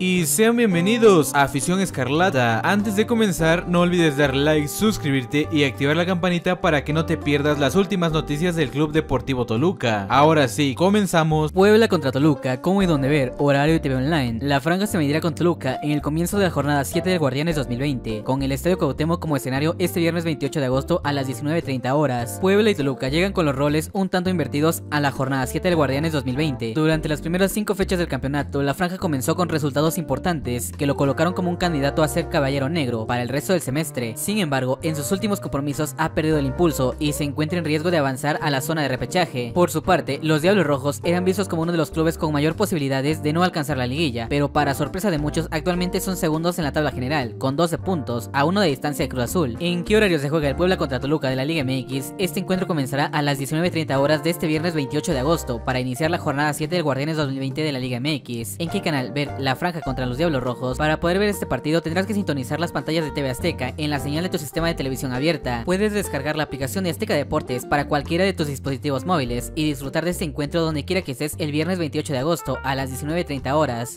Y sean bienvenidos a Afición Escarlata. Antes de comenzar, no olvides dar like, suscribirte y activar la campanita para que no te pierdas las últimas noticias del Club Deportivo Toluca. Ahora sí, comenzamos. Puebla contra Toluca, cómo y dónde ver, horario y TV Online. La franja se medirá con Toluca en el comienzo de la jornada 7 del Guardianes 2020, con el Estadio Cuauhtémoc como escenario este viernes 28 de agosto a las 19:30 horas. Puebla y Toluca llegan con los roles un tanto invertidos a la jornada 7 del Guardianes 2020. Durante las primeras 5 fechas del campeonato, la franja comenzó con resultados importantes que lo colocaron como un candidato a ser caballero negro para el resto del semestre. Sin embargo, en sus últimos compromisos ha perdido el impulso y se encuentra en riesgo de avanzar a la zona de repechaje. Por su parte, los Diablos Rojos eran vistos como uno de los clubes con mayor posibilidades de no alcanzar la liguilla, pero para sorpresa de muchos, actualmente son segundos en la tabla general, con 12 puntos, a 1 de distancia de Cruz Azul. ¿En qué horario se juega el Puebla contra Toluca de la Liga MX? Este encuentro comenzará a las 19:30 horas de este viernes 28 de agosto para iniciar la jornada 7 del Guardianes 2020 de la Liga MX. ¿En qué canal ver la franja contra los Diablos Rojos? Para poder ver este partido tendrás que sintonizar las pantallas de TV Azteca en la señal de tu sistema de televisión abierta. Puedes descargar la aplicación de Azteca Deportes para cualquiera de tus dispositivos móviles y disfrutar de este encuentro donde quiera que estés el viernes 28 de agosto a las 19:30 horas.